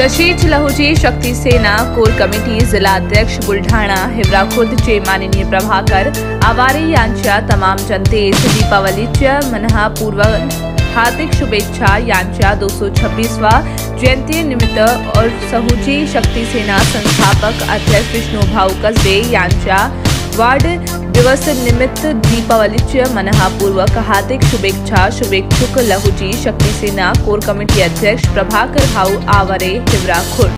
तसेच लहुजी शक्ति सेना कोर कमिटी जिल्हाध्यक्ष बुलढाणा हिवराखुर्दचे माननीय प्रभाकर आवारे यांच्या तमाम जनतेस दीपावलीच्या मनःपूर्वक हार्दिक शुभेच्छा। यांच्या 226वा जयंतीनिमित्त और लहुजी शक्ति सेना संस्थापक अध्यक्ष विष्णु भाऊ कसबे यांच्या वाढ दिवस निमित्त दीपावलीच्या मनःपूर्वक हार्दिक शुभेच्छा। शुभेच्छुक लहुजी शक्ति सेना कोर कमिटी अध्यक्ष प्रभाकर आवारे हिवराखुर्द।